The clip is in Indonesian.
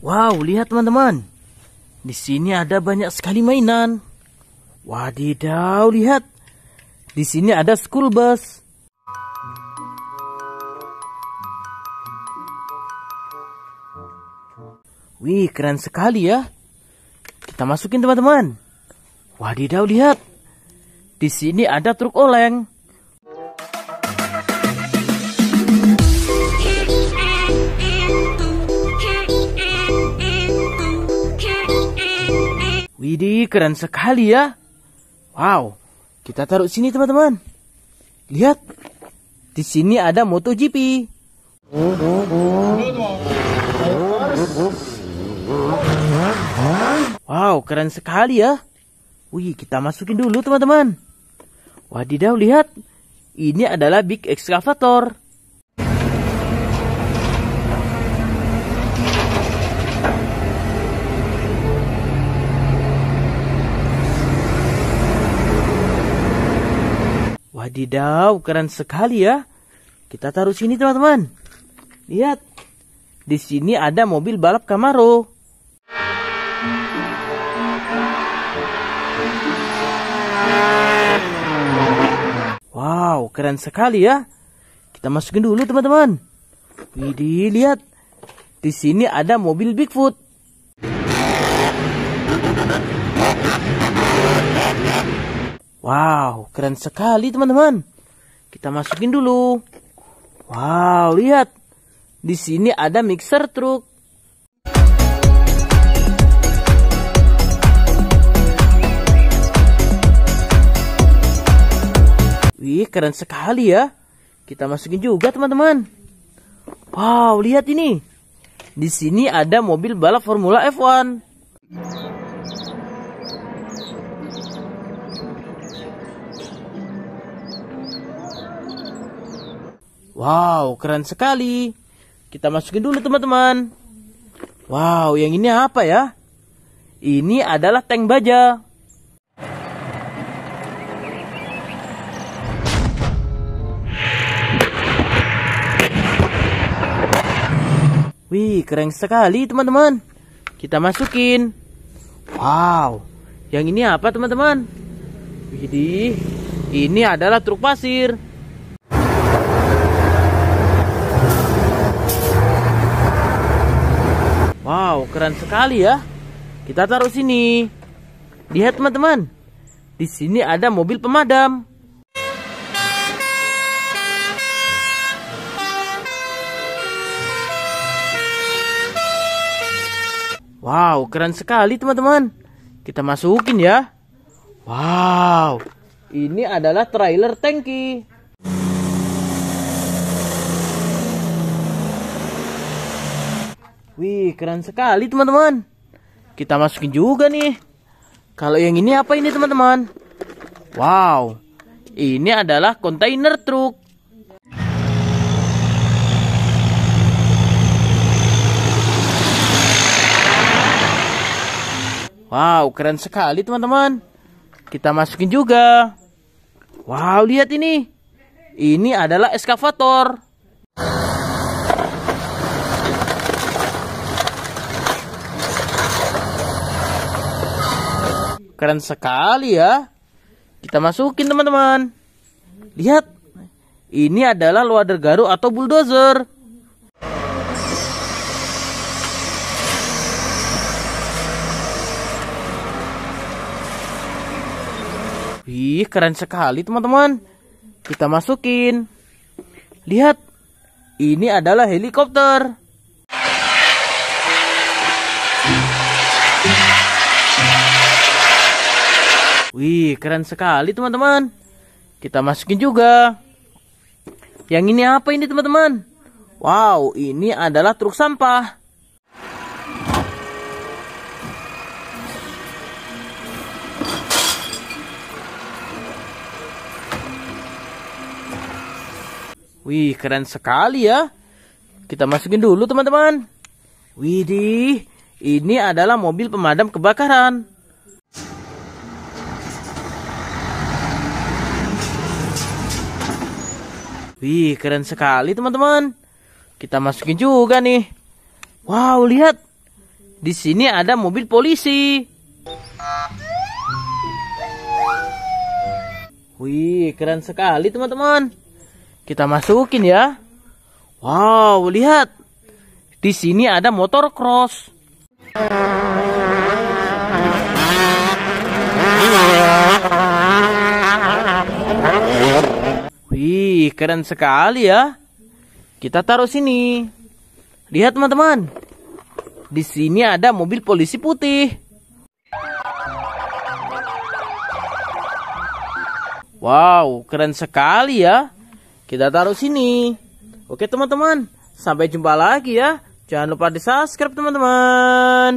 Wow, lihat teman-teman. Di sini ada banyak sekali mainan. Wadidaw, lihat. Di sini ada school bus. Wih, keren sekali ya. Kita masukin teman-teman. Wadidaw, lihat. Di sini ada truk oleng. Widih, keren sekali ya. Wow, kita taruh sini teman-teman. Lihat, di sini ada MotoGP. Wow, keren sekali ya. Wih, kita masukin dulu teman-teman. Wadidaw, lihat. Ini adalah big excavator. Wadidaw, keren sekali ya. Kita taruh sini teman-teman. Lihat. Di sini ada mobil balap Camaro. Wow, keren sekali ya. Kita masukin dulu teman-teman. Widih, lihat. Di sini ada mobil Bigfoot. Wow, keren sekali teman-teman. Kita masukin dulu. Wow, lihat. Di sini ada mixer truck. Wih, keren sekali ya. Kita masukin juga teman-teman. Wow, lihat ini. Di sini ada mobil balap Formula F1. Wow, keren sekali. Kita masukin dulu teman-teman. Wow, yang ini apa ya? Ini adalah tank baja. Wih, keren sekali teman-teman. Kita masukin. Wow, yang ini apa teman-teman? Widih, ini adalah truk pasir. Wow, keren sekali ya. Kita taruh sini. Lihat teman-teman. Di sini ada mobil pemadam. Wow, keren sekali teman-teman. Kita masukin ya. Wow, ini adalah trailer tangki. Wih, keren sekali teman-teman. Kita masukin juga nih. Kalau yang ini apa ini teman-teman? Wow, ini adalah kontainer truk. Wow, keren sekali teman-teman. Kita masukin juga. Wow, lihat ini. Ini adalah eskavator. Keren sekali ya. Kita masukin teman-teman. Lihat. Ini adalah loader garu atau bulldozer. Wih, keren sekali teman-teman. Kita masukin. Lihat. Ini adalah helikopter. Wih, keren sekali teman-teman. Kita masukin juga. Yang ini apa ini teman-teman? Wow, ini adalah truk sampah. Wih, keren sekali ya. Kita masukin dulu teman-teman. Widih, ini adalah mobil pemadam kebakaran. Wih, keren sekali teman-teman. Kita masukin juga nih. Wow, lihat. Di sini ada mobil polisi. Wih, keren sekali teman-teman. Kita masukin ya. Wow, lihat. Di sini ada motor cross. Wih, keren sekali ya. Kita taruh sini. Lihat teman-teman. Di sini ada mobil polisi putih. Wow, keren sekali ya. Kita taruh sini. Oke teman-teman, sampai jumpa lagi ya. Jangan lupa di subscribe teman-teman.